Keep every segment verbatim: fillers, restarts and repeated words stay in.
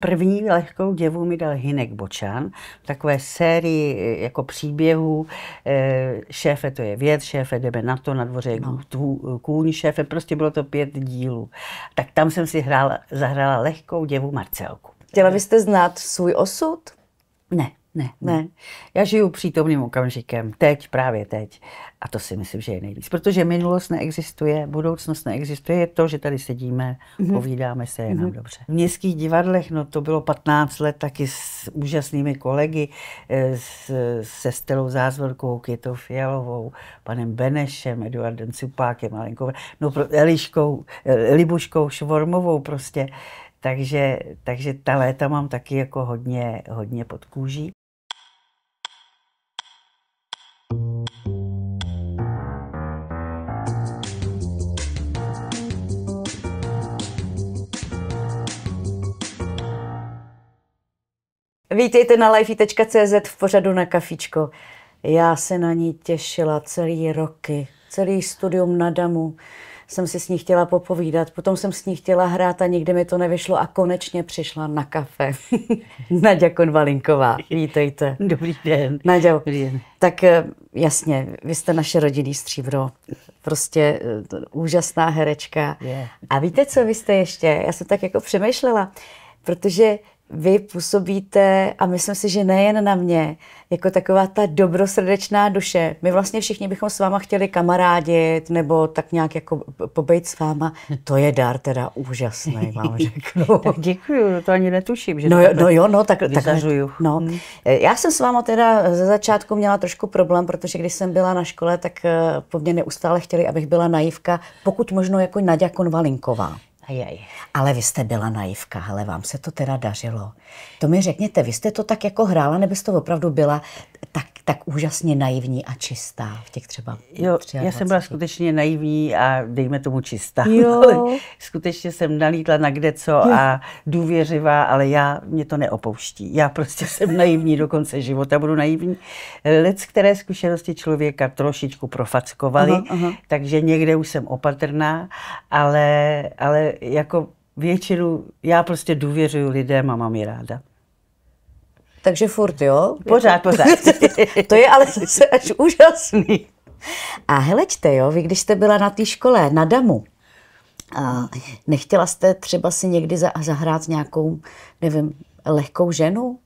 První lehkou děvu mi dal Hynek Bočan v takové sérii jako příběhů. Šéfe, to je věc, šéfe, jdeme na to, na dvoře je kůň, šéfe, prostě bylo to pět dílů. Tak tam jsem si hrála, zahrála lehkou děvu Marcelku. Chtěla byste znát svůj osud? Ne, ne, ne. Já žiju přítomným okamžikem, teď, právě teď. A to si myslím, že je nejvíc. Protože minulost neexistuje, budoucnost neexistuje, je to, že tady sedíme, mm-hmm. povídáme se, je mm-hmm. nám dobře. V Městských divadlech, no to bylo patnáct let taky s úžasnými kolegy, s, se Stellou Zázvorkovou, Květou Fialovou, panem Benešem, Eduardem Cupákem, Malinkovou, no Eliškou, Libuškou Švormovou prostě. Takže, takže ta léta mám taky jako hodně, hodně pod kůží. Vítejte na life tečka cé zet v pořadu Na kafíčko. Já se na ní těšila celý roky, celý studium na Damu. Jsem si s ní chtěla popovídat, potom jsem s ní chtěla hrát a nikdy mi to nevyšlo a konečně přišla na kafe. Naďa Konvalinková, vítejte. Dobrý den. Naďo, dobrý den. Tak jasně, vy jste naše rodinný stříbro, prostě to, úžasná herečka. Yeah. A víte, co vy jste ještě? Já jsem tak jako přemýšlela, protože vy působíte, a myslím si, že nejen na mě, jako taková ta dobrosrdečná duše. My vlastně všichni bychom s váma chtěli kamarádit, nebo tak nějak jako pobejt s váma. To je dar teda úžasný, vám řeknu. Tak děkuju, no to ani netuším, že no jo, no jo, no tak, tak no. Já jsem s váma teda ze začátku měla trošku problém, protože když jsem byla na škole, tak po mně neustále chtěli, abych byla naivka, pokud možno jako Naďa Konvalinková. Jej. Ale vy jste byla naivka, ale vám se to teda dařilo. To mi řekněte, vy jste to tak jako hrála, nebo jste to opravdu byla tak, tak úžasně naivní a čistá v těch třeba jo, já jsem byla skutečně naivní a dejme tomu čistá. Jo. Skutečně jsem nalítla na kdeco a důvěřivá, ale já, mě to neopouští. Já prostě jsem naivní do konce života, budu naivní. Lec, které zkušenosti člověka trošičku profackovaly, aha, aha. takže někde už jsem opatrná, ale, ale jako většinu, já prostě důvěřuju lidem a mám je ráda. Takže furt, jo? Pořád, pořád. To je ale zase až úžasný. A helečte, jo, vy když jste byla na té škole, na Damu, a nechtěla jste třeba si někdy zahrát nějakou, nevím, lehkou ženu?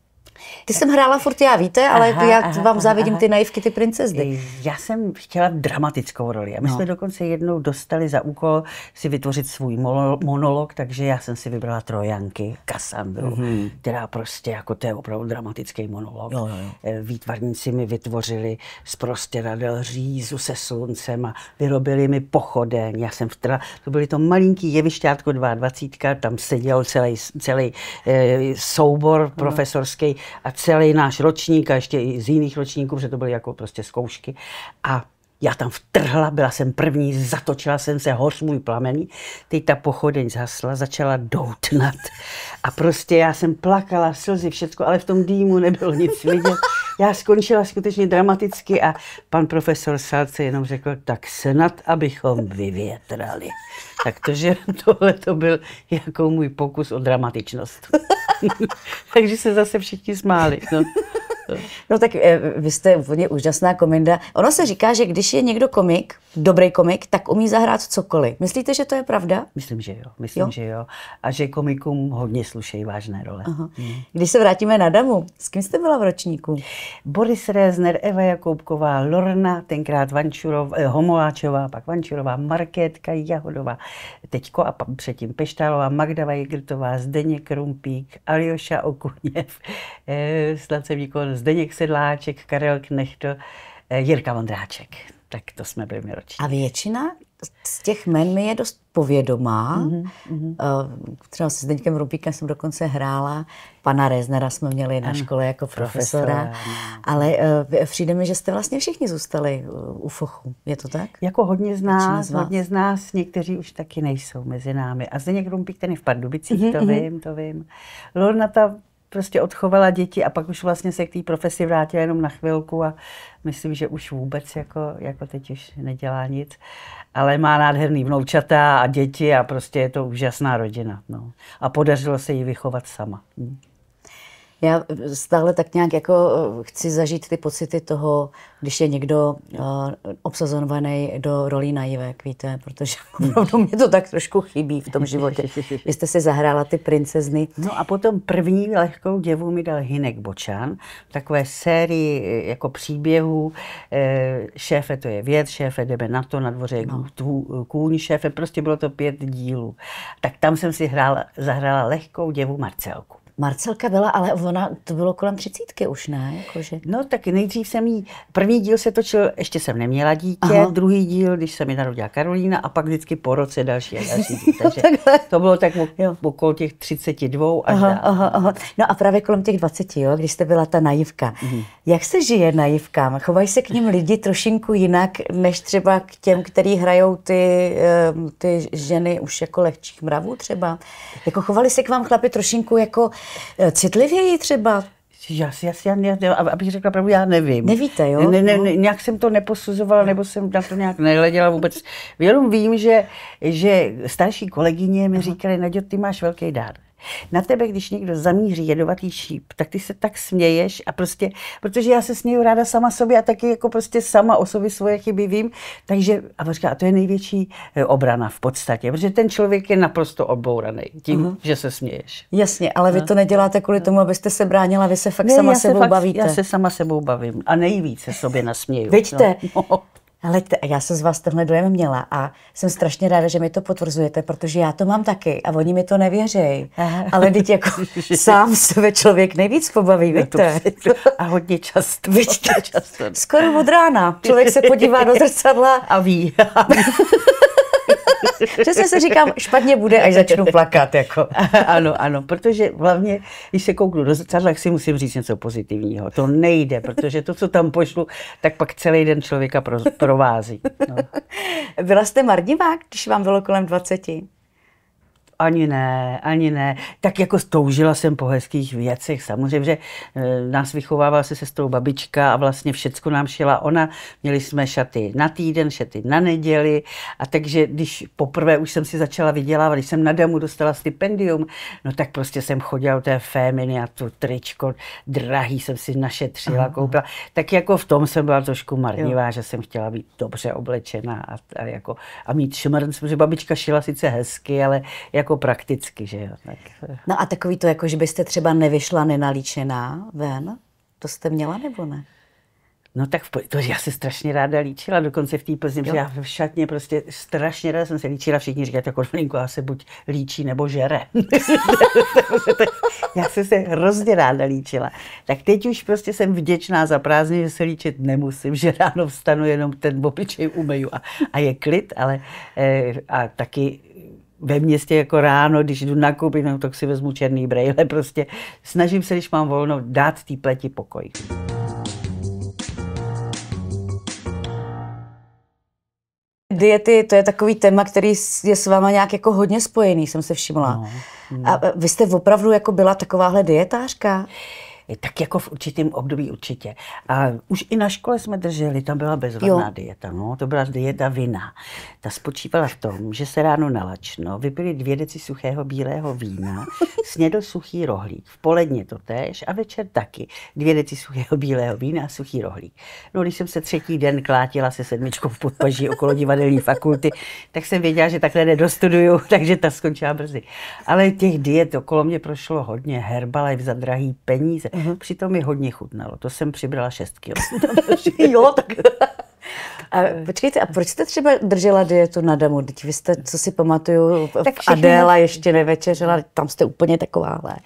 Ty jsem hrála furt já, víte, ale aha, já aha, vám závidím aha. ty naivky, ty princezny. Já jsem chtěla dramatickou roli a my no. jsme dokonce jednou dostali za úkol si vytvořit svůj monolog, takže já jsem si vybrala Trojanky, Kassandru, mm-hmm. která prostě jako to je opravdu dramatický monolog. No, no. Výtvarníci mi vytvořili z prostěradel řízu se sluncem a vyrobili mi pochodeň. Já jsem vtla, to byly to malinký jevišťátko dvacet dva, tam seděl celý, celý eh, soubor no. profesorský, a celý náš ročník a ještě i z jiných ročníků, protože to byly jako prostě zkoušky. A já tam vtrhla, byla jsem první, zatočila jsem se, hoř můj plamený. Teď ta pochodeň zhasla, začala doutnat. A prostě já jsem plakala, slzy, všecko, ale v tom dýmu nebylo nic vidět. Já skončila skutečně dramaticky a pan profesor Salce jenom řekl, tak snad, abychom vyvětrali. Takže tohle to byl jako můj pokus o dramatičnost. Takže se zase všichni smáli. No. No tak vy jste úplně úžasná komenda. Ono se říká, že když je někdo komik, dobrý komik, tak umí zahrát cokoliv. Myslíte, že to je pravda? Myslím, že jo. Myslím, jo? že jo. A že komikům hodně slušejí vážné role. Aha. Když se vrátíme na Damu, s kým jste byla v ročníku? Boris Rezner, Eva Jakubková, Lorna, tenkrát Vančurová, eh, Homoláčová, pak Vančurová, Markétka Jahodová, teďko a předtím Peštálová, Magdava Jigrtová, Zdeněk Rumpík, Aljoša Okuněv, eh, snad jsem nikoho Zdeněk Sedláček, Karel Knecht, Jirka Vandráček. Tak to jsme byli mi roční. A většina z těch jmen mi je dost povědomá. Mm-hmm, mm-hmm. Třeba se Zdeňkem Rumpíkem jsem dokonce hrála. Pana Reznera jsme měli na ano, škole jako profesora. profesora. Ale uh, přijde mi, že jste vlastně všichni zůstali u fochu. Je to tak? Jako hodně z nás, z hodně z nás. Někteří už taky nejsou mezi námi. A Zdeněk Rumpík, ten je v Pardubicích, mm-hmm, to mm-hmm. vím, to vím. Lorna ta prostě odchovala děti a pak už vlastně se k té profesi vrátila jenom na chvilku a myslím, že už vůbec jako, jako teď už nedělá nic. Ale má nádherný vnoučata a děti a prostě je to úžasná rodina. No. A podařilo se jí vychovat sama. Hm. Já stále tak nějak jako chci zažít ty pocity toho, když je někdo obsazovaný do rolí naivek, víte, protože opravdu mě to tak trošku chybí v tom životě. Vy jste si zahrála ty princezny. No a potom první lehkou děvu mi dal Hynek Bočan v takové sérii jako příběhů. Šéfe, to je věc, šéfe, jdeme na to, na dvoře je kůň, šéfe, prostě bylo to pět dílů. Tak tam jsem si hrála, zahrála lehkou děvu Marcelku. Marcelka byla, ale ona, to bylo kolem třicítky už, ne? Jakože... No tak nejdřív jsem jí, první díl se točil, ještě jsem neměla dítě, aha, druhý díl, když se mi narodila Karolína a pak vždycky po roce další a další díl. Takže to bylo tak okolo těch třiceti dvou až aha, aha, aha. No a právě kolem těch dvaceti, jo, když jste byla ta naivka. Mhm. Jak se žije naivkám? Chovají se k nim lidi trošinku jinak, než třeba k těm, který hrajou ty, ty ženy už jako lehčích mravů třeba? Jako chovali se k vám chlapi trošinku jako citlivěji třeba? Já si, já si, já, já, abych řekla pravdu, já nevím. Nevíte, jo? Ne, ne, ne, nějak jsem to neposuzovala, nebo jsem na to nějak nehleděla vůbec. Jenom vím, že, že starší kolegyně mi říkali, Naďo, ty máš velký dar. Na tebe, když někdo zamíří jedovatý šíp, tak ty se tak směješ a prostě, protože já se směju ráda sama sobě a taky jako prostě sama o sobě svoje chyby vím, takže, a říká, a to je největší obrana v podstatě, protože ten člověk je naprosto obouraný tím, uh-huh, že se směješ. Jasně, ale vy to neděláte kvůli tomu, abyste se bránila, vy se fakt ne, sama se sebou fakt, bavíte. Já se sama sebou bavím a nejvíce sobě nasměju. Vidíte? No. No. Ale já jsem z vás tenhle dojem měla a jsem strašně ráda, že mi to potvrzujete, protože já to mám taky a oni mi to nevěří. Ale teď jako sám sebe člověk nejvíc pobaví, víte? A hodně často. Vidíte? Často. Skoro od rána. Člověk se podívá do zrcadla a ví. Přesně si říkám, špatně bude, až začnu plakat. Jako. Ano, ano, protože hlavně, když se kouknu do zrcadla, tak si musím říct něco pozitivního. To nejde, protože to, co tam pošlu, tak pak celý den člověka pro, provází. No. Byla jste marnivá, když vám bylo kolem dvaceti? Ani ne, ani ne. Tak jako toužila jsem po hezkých věcech. Samozřejmě, že nás vychovávala se sestrou babička a vlastně všecko nám šila ona. Měli jsme šaty na týden, šaty na neděli. A takže když poprvé už jsem si začala vydělávat, když jsem na Damu dostala stipendium, no tak prostě jsem chodila do té Féminy a to tričko drahý jsem si našetřila, uh-huh, koupila. Tak jako v tom jsem byla trošku marnivá, jo, že jsem chtěla být dobře oblečená a, a, jako, a mít šmrnc, protože babička šila sice hezky, ale jako prakticky, že jo. Tak. No a takový to, jako že byste třeba nevyšla nenalíčená ven, to jste měla nebo ne? No tak to, já se strašně ráda líčila, dokonce v té Plzni, že já v šatně prostě strašně ráda jsem se líčila, všichni říkají, tak Konvalinko, já se buď líčí nebo žere. Já jsem se hrozně ráda líčila. Tak teď už prostě jsem vděčná za prázdniny, že se líčit nemusím, že ráno vstanu, jenom ten obličej umeju a, a je klid, ale a taky ve městě jako ráno, když jdu nakoupit, no, tak si vezmu černý brejle. Prostě snažím se, když mám volno, dát té pleti pokoj. Diety, to je takový téma, který je s váma nějak jako hodně spojený, jsem se všimla. No, no. A vy jste opravdu jako byla takováhle dietářka? Tak jako v určitém období určitě. A už i na škole jsme drželi, tam byla bezvadná dieta, no, to byla dieta vina. Ta spočívala v tom, že se ráno nalačno, vypili dvě deci suchého bílého vína, snědl suchý rohlík, v poledně to též a večer taky. Dvě deci suchého bílého vína a suchý rohlík. No, když jsem se třetí den klátila se sedmičkou v podpaží okolo divadelní fakulty, tak jsem věděla, že takhle nedostuduju, takže ta skončila brzy. Ale těch diet okolo mě prošlo hodně, Herbalife za drahý peníze. Přitom mi hodně chutnalo. To jsem přibrala šest kilo. Jo, tak... A počkejte, a proč jste třeba držela dietu na Damu? Teď vy jste, co si pamatuju, Adéla ještě nevečeřela, tam jste úplně takováhle.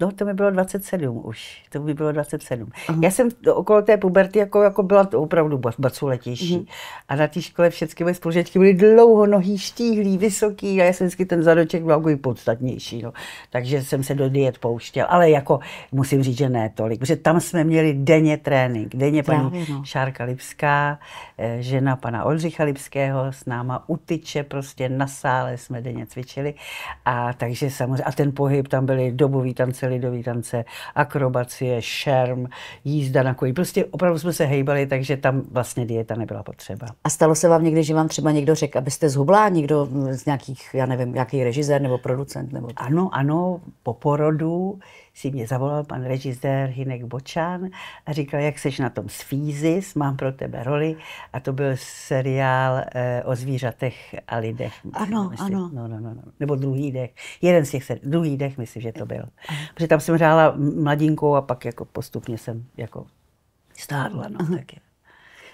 No, to mi bylo dvacet sedm už. To mi bylo dvacet sedm. Aha. Já jsem okolo té puberty jako, jako byla to opravdu baculetější. Mhm. A na té škole všechny moje spolužečky byly dlouhonohý, štíhlý, vysoký a já jsem vždycky ten zadoček byl jako podstatnější. No. Takže jsem se do diet pouštěl. Ale jako musím říct, že ne tolik. Protože tam jsme měli denně trénink. Denně paní Právě, no. Šárka Lipská, žena pana Oldřicha Lipského s náma u tyče, prostě na sále jsme denně cvičili. A takže samozřejmě, a ten pohyb, tam byly dobový tance, lidový tance, akrobacie, šerm, jízda na koni. Prostě opravdu jsme se hejbali, takže tam vlastně dieta nebyla potřeba. A stalo se vám někdy, že vám třeba někdo řekl, abyste zhubla, někdo z nějakých, já nevím, nějaký režisér nebo producent? Nebo... Ano, ano, po porodu si mě zavolal pan režisér Hynek Bočan a říkal, jak seš na tom s Fízis, mám pro tebe roli. A to byl seriál eh, o zvířatech a lidech. Ano, myslím, ano. No, no, no, no. Nebo Druhý dech. Jeden z těch seriálů, Druhý dech, myslím, že to byl. Protože tam jsem hrála mladinkou a pak jako postupně jsem jako stárla. No, tak je.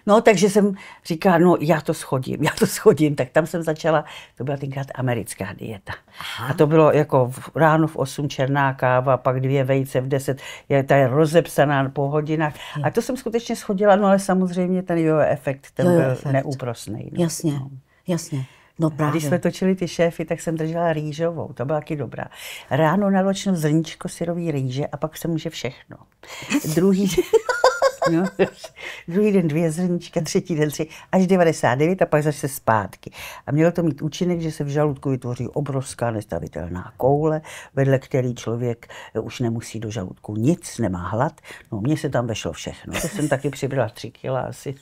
No, takže jsem říkala, no já to schodím, já to schodím, tak tam jsem začala, to byla tenkrát americká dieta. Aha. A to bylo jako v, ráno v osm černá káva, pak dvě vejce v deset, je, ta je rozepsaná po hodinách. A to jsem skutečně schodila, no ale samozřejmě ten jojo efekt, ten jojo byl efekt. neúprosný. No. Jasně, no. jasně. No právě. Když jsme točili Ty šéfy, tak jsem držela rýžovou, to byla taky dobrá. Ráno naločnu zrničko syrový rýže a pak se může všechno. Druhý... No, druhý den dvě zrnička, třetí den tři, až devadesát devět a pak zase zpátky. A mělo to mít účinek, že se v žaludku vytvoří obrovská nestavitelná koule, vedle který člověk už nemusí do žaludku nic, nemá hlad. No, mně se tam vešlo všechno. To jsem taky přibrala tři kila asi.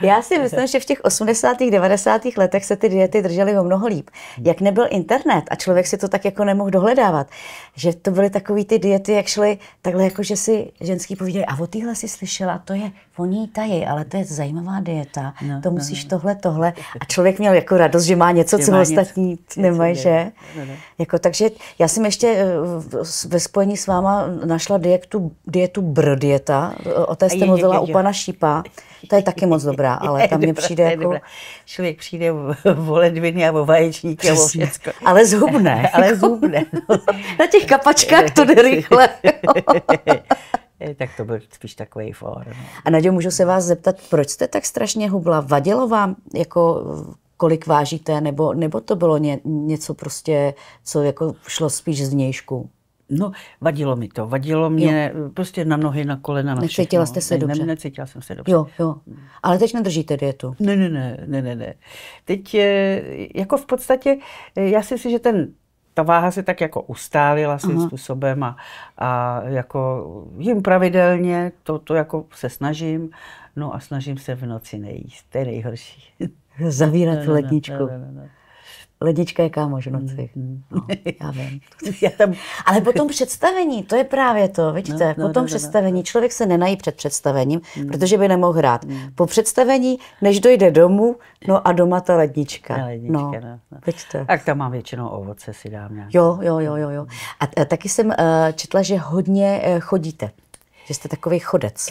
Já si myslím, že v těch osmdesátých, devadesátých letech se ty diety držely o mnoho líp. Jak nebyl internet a člověk si to tak jako nemohl dohledávat, že to byly takové ty diety, jak šly takhle, jako že si ženský povídali, a o týhle si slyšela, to je voní tají, ale to je zajímavá dieta, no, to musíš no, tohle, tohle. A člověk měl jako radost, že má něco, že co má ostatní nemají, že? No, no. Jako, takže já jsem ještě ve spojení s váma našla dietu, dietu br dieta, o té jste mluvila u pana Šípa, to je taky moc dobrá, ale tam mě přijde jako... Člověk přijde o ledviny a o vaječníky a o všecko. Ale zhubne. Ale zhubne. Na těch kapačkách to jde rychle. Tak to byl spíš takový fór. No. A Naďo, můžu se vás zeptat, proč jste tak strašně hubla? Vadilo vám, jako, kolik vážíte, nebo, nebo to bylo ně, něco prostě, co jako šlo spíš z vnějšku? No, vadilo mi to. Vadilo mě jo. prostě na nohy, na kolena, na všechno. Necítila jste se ne, dobře? Ne, necítila jsem se dobře. Jo, jo. Ale teď nedržíte dietu? Ne, ne, ne, ne, ne, ne. Teď jako v podstatě, já si myslím, že ten ta váha se tak jako ustálila svým Aha. způsobem a, a jako jim pravidelně, to, to jako se snažím, no a snažím se v noci nejíst, to je nejhorší. Zavírat no, no, ledničku. No, no, no, no. Lednička je kámoš v noci. Mm, no, já vím. já tam... Ale potom představení, to je právě to, vidíte, no, no, potom no, no, představení, no. Člověk se nenají před představením, mm. protože by nemohl hrát. Mm. Po představení, než dojde domů, no a doma ta lednička. Ta lednička, no, no, no. Vidíte. Tak tam mám většinou ovoce, si dám nějak. Jo, jo, jo, jo, jo. A, a taky jsem uh, četla, že hodně uh, chodíte. Že jste takový chodec.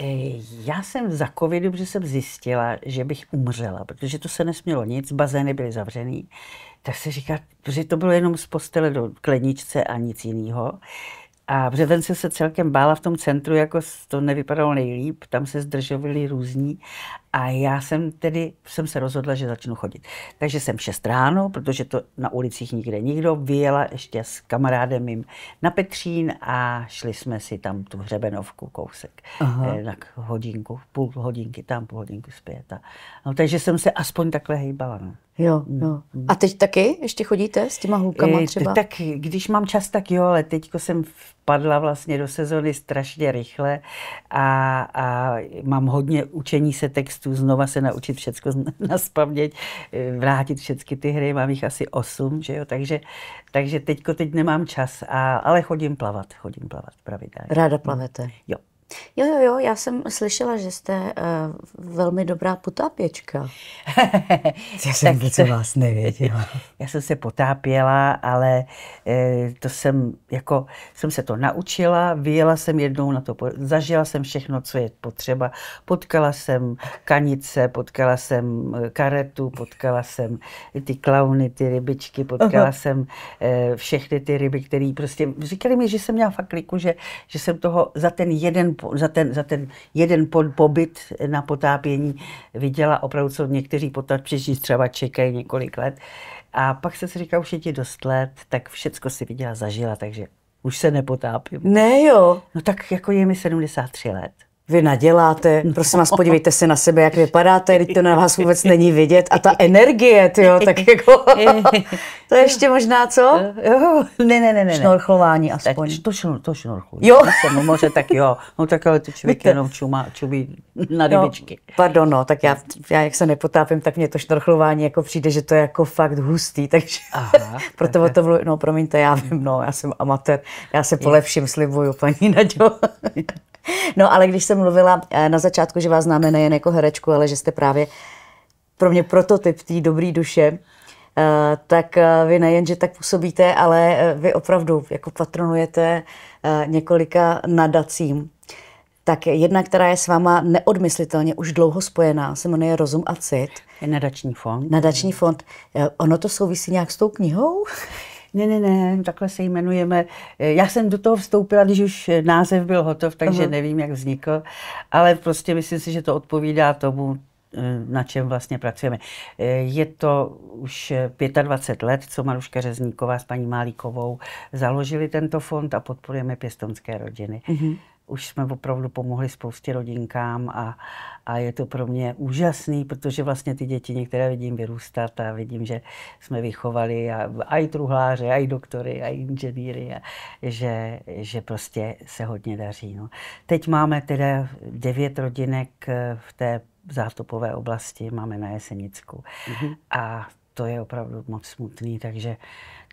Já jsem za covidu, protože jsem zjistila, že bych umřela, protože to se nesmělo nic, bazény byly zavřený. Tak se říká, že to bylo jenom z postele do kledničce a nic jiného. A břeven se se celkem bála v tom centru, jako to nevypadalo nejlíp, tam se zdržovali různí. A já jsem tedy, jsem se rozhodla, že začnu chodit. Takže jsem šest ráno, protože to na ulicích nikde nikdo, vyjela ještě s kamarádem mým na Petřín a šli jsme si tam tu hřebenovku kousek. Aha. Na hodinku, půl hodinky tam, půl hodinku zpět. A, no, takže jsem se aspoň takhle hejbala. No. Jo, jo. A teď taky? Ještě chodíte s těma hůbkama třeba? Tak když mám čas, tak jo, ale teďko jsem padla vlastně do sezony strašně rychle a, a mám hodně učení se textů, znova se naučit všecko naspaměť, vrátit všechny ty hry, mám jich asi osm, že jo, takže, takže teďko teď nemám čas, a, ale chodím plavat, chodím plavat pravidelně. Ráda plavete? Jo. Jo, jo, jo, já jsem slyšela, že jste uh, velmi dobrá potápěčka. Já jsem něco vás nevěděla. Já jsem se potápěla, ale eh, to jsem, jako, jsem se to naučila, vyjela jsem jednou na to, zažila jsem všechno, co je potřeba. Potkala jsem kanice, potkala jsem karetu, potkala jsem ty klauny, ty rybičky, potkala Aha. jsem eh, všechny ty ryby, které prostě, říkali mi, že jsem měla fakt kliku, že, že jsem toho za ten jeden Za ten, za ten jeden pobyt na potápění viděla opravdu, co někteří potápěči třeba čekají několik let. A pak jsem si říkala, už je ti dost let, tak všecko si viděla, zažila, takže už se nepotápím. Ne jo. No tak jako je mi sedmdesát tři let. vy naděláte, prosím vás, podívejte se na sebe, jak vypadáte, teď to na vás vůbec není vidět a ta energie, tyjo, tak jako, to ještě možná, co? Jo. Ne, ne, ne, ne. Šnorchlování aspoň. Tak, to, šnor, to šnorchluji. Jo. No moře, tak jo, no tak ale ty člověk jenom čuma, čubí na rybičky. No, pardon, no, tak já, já jak se nepotápím, tak mě to šnorchlování jako přijde, že to je jako fakt hustý, takže aha, proto o to mluvím, no promiňte, já vím, no, já jsem amatér, já se polepším, slibuju, paní Naďo. No, ale když jsem mluvila na začátku, že vás známe nejen jako herečku, ale že jste právě pro mě prototyp té dobré duše, tak vy nejen, že tak působíte, ale vy opravdu jako patronujete několika nadacím. Tak jedna, která je s váma neodmyslitelně už dlouho spojená, se jmenuje Rozum a cit. Je nadační fond. Nadační fond. Ono to souvisí nějak s tou knihou? Ne, ne, ne, takhle se jmenujeme. Já jsem do toho vstoupila, když už název byl hotov, takže uh-huh. nevím, jak vznikl, ale prostě myslím si, že to odpovídá tomu, na čem vlastně pracujeme. Je to už dvacet pět let, co Maruška Řezníková s paní Malíkovou založili tento fond a podporujeme pěstounské rodiny. Uh-huh. Už jsme opravdu pomohli spoustě rodinkám a, a je to pro mě úžasný, protože vlastně ty děti některé vidím vyrůstat a vidím, že jsme vychovali a, a i truhláře, a i doktory, a i inženýry, a, že, že prostě se hodně daří. No. Teď máme teda devět rodinek v té zátopové oblasti, máme na Jesenicku. Mm-hmm. A to je opravdu moc smutný, takže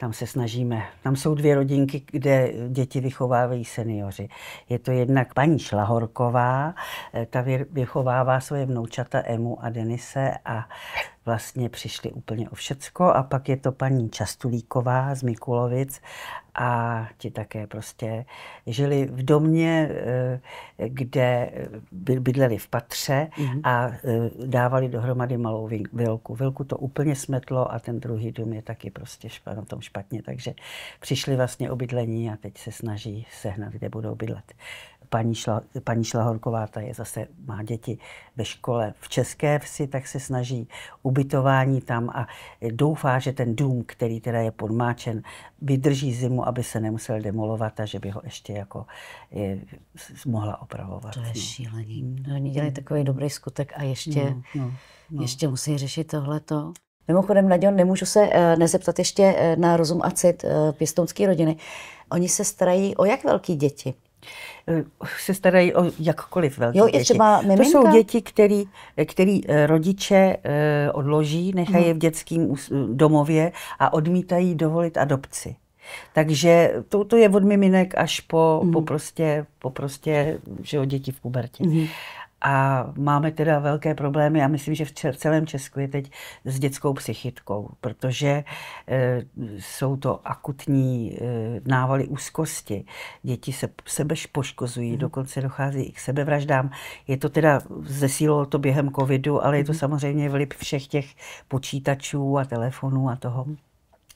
tam se snažíme. Tam jsou dvě rodinky, kde děti vychovávají seniori. Je to jednak paní Šlahorková, ta vychovává svoje vnoučata Emu a Denise a vlastně přišli úplně o všecko. A pak je to paní Častulíková z Mikulovic a ti také prostě žili v domě, kde bydleli v patře a dávali dohromady malou vilku. Vilku to úplně smetlo a ten druhý dům je taky prostě na tom špatně, takže přišli vlastně o bydlení a teď se snaží sehnat, kde budou bydlet. Paní, Šla, paní Šlahorková, ta je zase, má děti ve škole v České Vsi, tak se snaží ubytování tam a doufá, že ten dům, který teda je podmáčen, vydrží zimu, aby se nemusel demolovat a že by ho ještě jako je, mohla opravovat. To je šílení. No, oni dělají takový dobrý skutek a ještě, no, no, no. ještě musí řešit tohleto. Mimochodem, Naďo, nemůžu se nezeptat ještě na Rozum a cit pěstounské rodiny. Oni se starají o jak velký děti? Se starají o jakkoliv velké jo, děti. Třeba to jsou děti, který, který rodiče odloží, nechají hmm. v dětském domově a odmítají dovolit adopci. Takže to, to je od miminek až po, hmm. po prostě, po prostě že jo, děti v pubertě. Hmm. A máme teda velké problémy. Já myslím, že v celém Česku je teď s dětskou psychitkou, protože e, jsou to akutní e, návaly úzkosti. Děti se sebež poškozují, mm. dokonce dochází i k sebevraždám. Je to teda, zesílilo to během covidu, ale mm. je to samozřejmě vliv všech těch počítačů a telefonů a toho.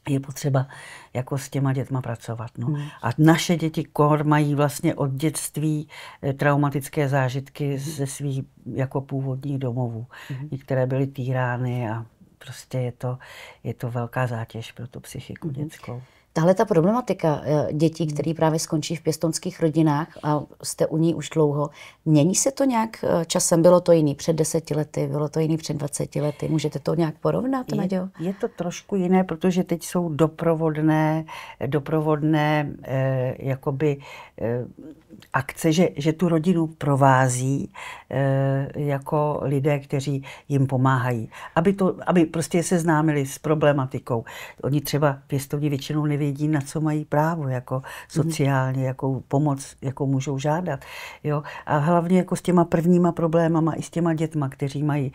Je potřeba jako s těma dětma pracovat. No. Mm. A naše děti kor mají vlastně od dětství traumatické zážitky ze svých jako původních domovů. Mm. Některé byly týrány a prostě je to, je to velká zátěž pro tu psychiku mm. dětskou. Tahle ta problematika dětí, které právě skončí v pěstounských rodinách a jste u ní už dlouho, mění se to nějak časem? Bylo to jiný před deseti lety, bylo to jiný před dvaceti lety? Můžete to nějak porovnat, Naďo? Je, je to trošku jiné, protože teď jsou doprovodné, doprovodné eh, jakoby eh, akce, že, že tu rodinu provází eh, jako lidé, kteří jim pomáhají, aby, to, aby prostě se známili s problematikou. Oni třeba pěstouni většinou nevědí, vědí, na co mají právo, jako sociálně, jakou pomoc, jakou můžou žádat. Jo? A hlavně jako s těma prvníma problémama i s těma dětma, kteří mají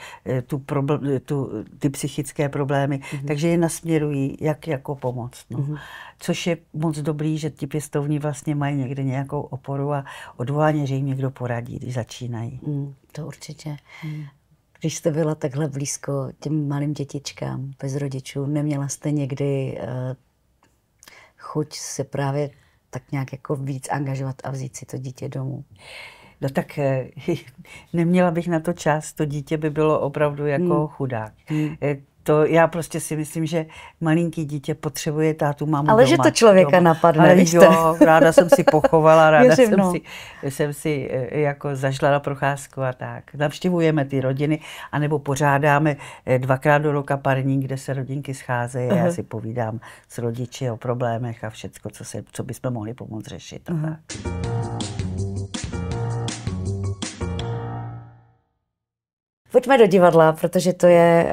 tu probl- tu, ty psychické problémy, mm-hmm. takže je nasměrují, jak jako pomoc. No. Mm-hmm. Což je moc dobrý, že ti pěstouni vlastně mají někde nějakou oporu a odvolání, že jim někdo poradí, když začínají. Mm, to určitě. Mm. Když jste byla takhle blízko těm malým dětičkám, bez rodičů, neměla jste někdy uh, chuť se právě tak nějak jako víc angažovat a vzít si to dítě domů? No tak neměla bych na to čas, to dítě by bylo opravdu jako hmm. chudák. Hmm. To já prostě si myslím, že malinký dítě potřebuje tátu, mámu ale doma, že to člověka doma. Napadne, ale víš jo, to? Ráda jsem si pochovala, ráda Ježim, jsem, no. si, jsem si jako zašla na procházku a tak. Navštěvujeme ty rodiny, anebo pořádáme dvakrát do roka parník, kde se rodinky scházejí. Uh-huh. Já si povídám s rodiči o problémech a všecko, co, se, co bychom mohli pomoct řešit. Uh-huh. A tak. Pojďme do divadla, protože to je,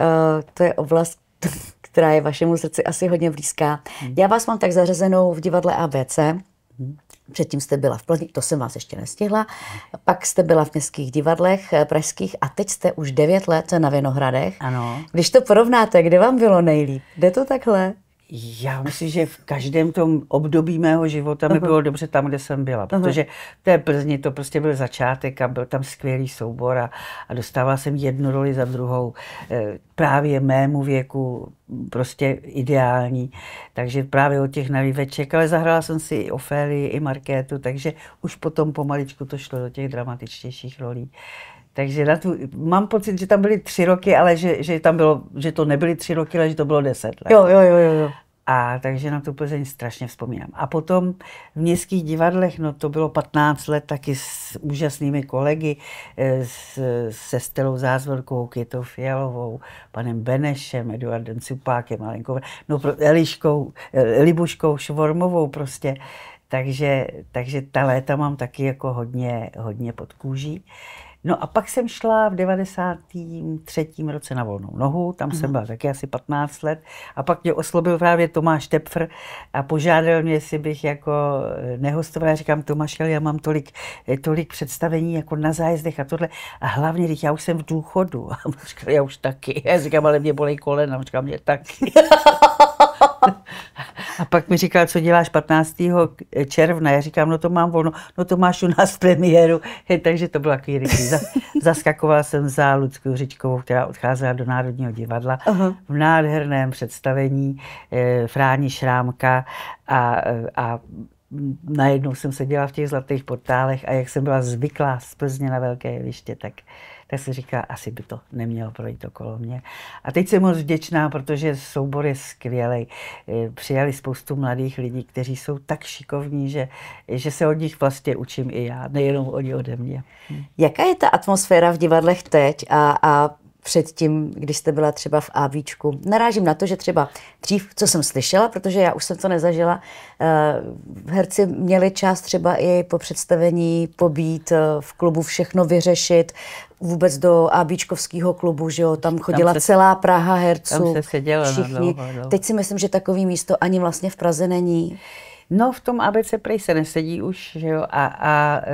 to je oblast, která je vašemu srdci asi hodně blízká. Já vás mám tak zařazenou v divadle A B C. Předtím jste byla v Plzni, to jsem vás ještě nestihla. Pak jste byla v městských divadlech pražských a teď jste už devět let na Vinohradech. Ano. Když to porovnáte, kde vám bylo nejlíp? Jde to takhle? Já myslím, že v každém tom období mého života mi bylo dobře tam, kde jsem byla, protože v té Plzni to prostě byl začátek a byl tam skvělý soubor a, a dostávala jsem jednu roli za druhou. Právě mému věku prostě ideální, takže právě od těch nalíveček, ale zahrála jsem si i Ofélii, i Markétu, takže už potom pomaličku to šlo do těch dramatičtějších rolí. Takže na tu, mám pocit, že tam byly tři roky, ale že, že, tam bylo, že to nebyly tři roky, ale že to bylo deset let. Jo, jo, jo, jo. A takže na tu Plzeň strašně vzpomínám. A potom v městských divadlech, no to bylo patnáct let taky s úžasnými kolegy, s, se Stellou Zázvorkovou, Květou Fialovou, panem Benešem, Eduardem Cupákem, Malinkovou, no pro, Eliškou, Libuškou Švormovou prostě. Takže, takže ta léta mám taky jako hodně, hodně pod kůží. No a pak jsem šla v devadesátém třetím roce na volnou nohu, tam jsem byla taky asi patnáct let a pak mě oslovil právě Tomáš Tepfr a požádal mě, jestli bych jako nehostovala. Já říkám, Tomáši, já mám tolik, tolik představení jako na zájezdech a tohle a hlavně, když já už jsem v důchodu. A říkám, já už taky. Já říkám, ale mě bolej kolena, a říkám, mě taky. A pak mi říkal, co děláš patnáctého června. Já říkám, no to mám volno, no to máš u nás premiéru. He, takže to bylo takový rychlý. Zaskakovala jsem za Ludskou Uřičkovou, která odcházela do Národního divadla. Uh-huh. V nádherném představení e, Fráni Šrámka a, a najednou jsem seděla v těch zlatých portálech a jak jsem byla zvyklá z Plzně na velké jeviště, tak tak jsem říkala, asi by to nemělo projít okolo mě. A teď jsem moc vděčná, protože soubor je skvělej. Přijali spoustu mladých lidí, kteří jsou tak šikovní, že, že se od nich vlastně učím i já, nejenom oni ode mě. Jaká je ta atmosféra v divadlech teď a, a předtím, když jste byla třeba v ABčku? Narážím na to, že třeba dřív, co jsem slyšela, protože já už jsem to nezažila, uh, herci měli čas třeba i po představení pobít, uh, v klubu všechno vyřešit, vůbec do ABčkovského klubu, že jo, tam chodila tam se, celá Praha herců, tam se sedělo všichni. Dlouho, dlouho. Teď si myslím, že takový místo ani vlastně v Praze není. No v tom A B C prej se nesedí už, že jo, a, a e,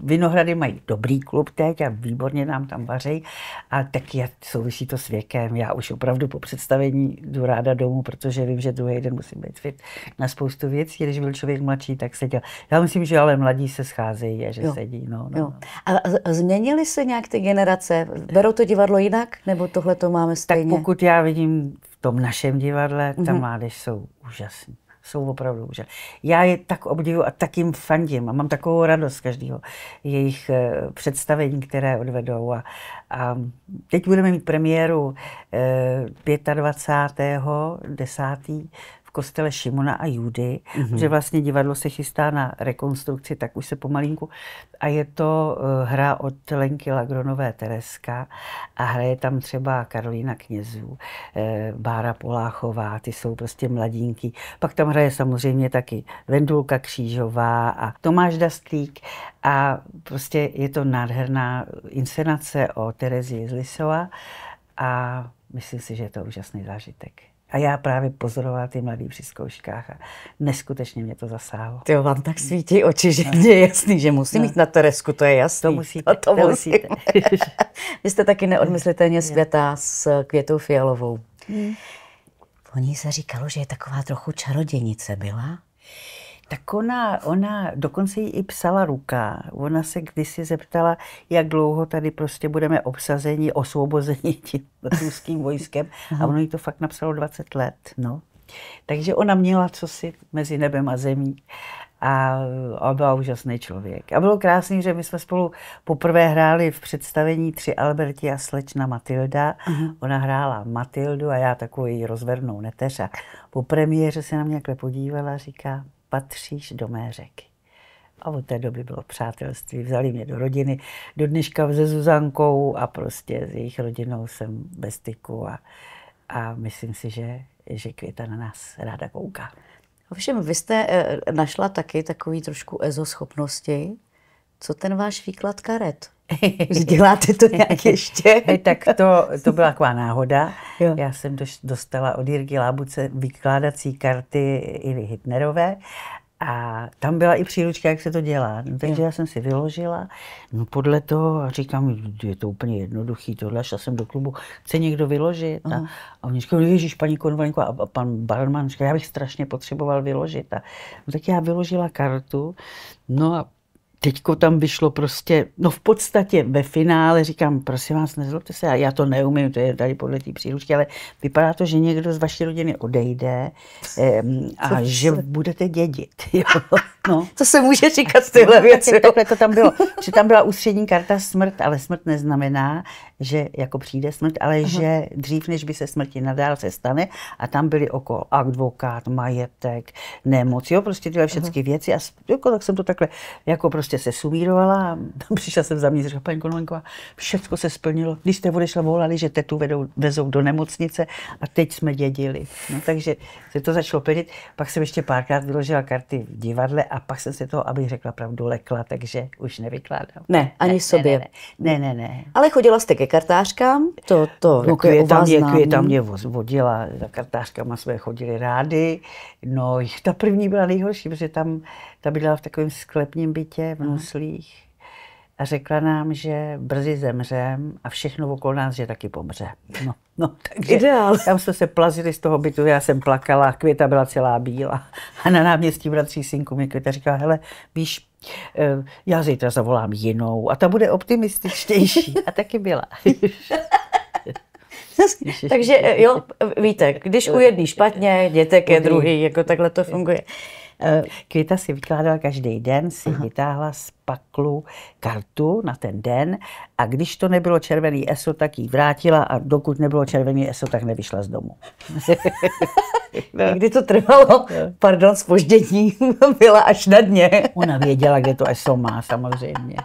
Vinohrady mají dobrý klub teď a výborně nám tam vaří a taky souvisí to s věkem. Já už opravdu po představení jdu ráda domů, protože vím, že druhý den musím být fit na spoustu věcí. Když byl člověk mladší, tak seděl. Já myslím, že ale mladí se scházejí a že jo. sedí. No, no, jo. A změnily se nějak ty generace? Berou to divadlo jinak, nebo tohle to máme stejně? Tak pokud já vidím v tom našem divadle, ta mm-hmm. mládež jsou úžasní. Jsou opravdu úžasné. Já je tak obdivuju a tak jim fandím a mám takovou radost každého jejich představení, které odvedou. A, a teď budeme mít premiéru dvacátého pátého desátého v kostele Šimona a Judy, mm-hmm. že vlastně divadlo se chystá na rekonstrukci, tak už se pomalinku. A je to hra od Lenky Lagronové Tereska a hraje tam třeba Karolína Knězů, Bára Poláchová, ty jsou prostě mladínky. Pak tam hraje samozřejmě taky Vendulka Křížová a Tomáš Dastlík a prostě je to nádherná inscenace o Terezii z Lisova a myslím si, že je to úžasný zážitek. A já právě pozorovala ty mladý při zkouškách a neskutečně mě to zasáhlo. Tyjo, vám tak svítí oči, že je jasný, že musím no. jít na Teresku, to je jasný. To musíte, to, to musíte. Vy jste taky neodmyslitelně světá s Květou Fialovou. Hmm. O ní se říkalo, že je taková trochu čarodějnice, byla? Tak ona, ona dokonce jí i psala ruka. Ona se kdysi zeptala, jak dlouho tady prostě budeme obsazeni, osvobozeni tím ruským vojskem. A ono jí to fakt napsalo dvacet let. No. Takže ona měla cosi mezi nebem a zemí. a on byl úžasný člověk. A bylo krásný, že my jsme spolu poprvé hráli v představení Tři Alberti a slečna Matilda. Uh-huh. Ona hrála Matildu a já takovou rozvernou neteř. A po premiéře se na mě takhle podívala a říká, patříš do mé řeky. A od té doby bylo přátelství, vzali mě do rodiny, do dneška se Zuzankou a prostě s jejich rodinou jsem ve styku a, a myslím si, že, že Květa na nás ráda kouká. Ovšem, vy jste našla taky takový trošku ezo schopnosti. Co ten váš výklad karet? Děláte to nějak ještě? Tak to, to byla taková náhoda. Jo. Já jsem dostala od Jirky Lábuce vykládací karty Ivy Hitnerové. A tam byla i příručka, jak se to dělá. No, takže já jsem si vyložila no, podle toho a říkám, je to úplně jednoduchý tohle, šla jsem do klubu, chce někdo vyložit. A, a oni říkali, ježiš, paní Konvalinková a pan barman, říkali, já bych strašně potřeboval vyložit. A, no, tak já vyložila kartu, no a teďko tam vyšlo prostě, no v podstatě ve finále říkám, prosím vás, nezlobte se, já to neumím, to je tady podle té příručky, ale vypadá to, že někdo z vaší rodiny odejde um, a se... že budete dědit. Jo? No. Co se může říkat z tyhle věci? Takhle to tam bylo, že tam byla ústřední karta smrt, ale smrt neznamená, že jako přijde smrt, ale aha, že dřív, než by se smrti nadál, se stane a tam byly okolo advokát, majetek, nemoc, jo, prostě tyhle všechny aha věci a jako, tak jsem to takhle jako prostě se sumírovala a přišla jsem za mě a říkala, paní Konvalinková, všechno se splnilo. Když jste odešla, volali, že tetu vedou, vezou do nemocnice a teď jsme dědili. No, takže se to začalo plnit. Pak jsem ještě párkrát vyložila karty v divadle a pak jsem se toho, abych řekla pravdu, lekla, takže už nevykládám. Ne, ani ne, sobě. Ne ne, ne, ne, ne. Ale chodila jste ke kartářkám? To, to, no, Květa mě, Květa mě vodila, za kartářkama jsme chodili rádi. No, ta první byla nejhorší, protože tam ta bydlela v takovém sklepním bytě, v Nuslích a řekla nám, že brzy zemřem a všechno okolo nás, že taky pomře. No, no, takže ideál. Tam jsme se plazili z toho bytu, já jsem plakala, Květa byla celá bílá a na náměstí Bratří Synku mi Květa říkala, hele, víš, já zítra zavolám jinou a ta bude optimističtější a taky byla. Takže jo, víte, když u jedný špatně, jděte ke druhý, jako takhle to funguje. Květa si vykládala každý den, si aha vytáhla z paklu kartu na ten den a když to nebylo červený eso, tak ji vrátila a dokud nebylo červený eso, tak nevyšla z domu. No. Někdy to trvalo, pardon, zpoždění byla až na dně. Ona věděla, kde to eso má, samozřejmě.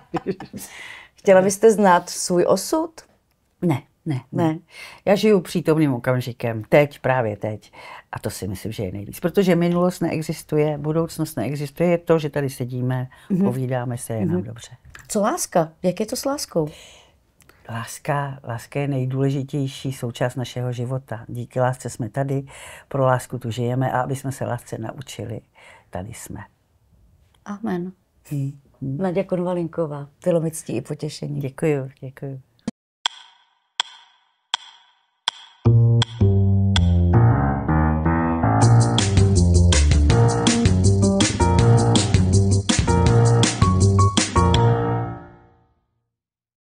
Chtěla byste znát svůj osud? Ne. Ne, ne. Já žiju přítomným okamžikem, teď, právě teď. A to si myslím, že je nejvíc. Protože minulost neexistuje, budoucnost neexistuje. Je to, že tady sedíme, mm-hmm, povídáme se, je mm-hmm nám dobře. Co láska? Jak je to s láskou? Láska, láska je nejdůležitější součást našeho života. Díky lásce jsme tady, pro lásku tu žijeme a aby jsme se lásce naučili, tady jsme. Amen. Mm-hmm. Naďa Konvalinková, bylo mi ctí i potěšení. Děkuju, děkuju.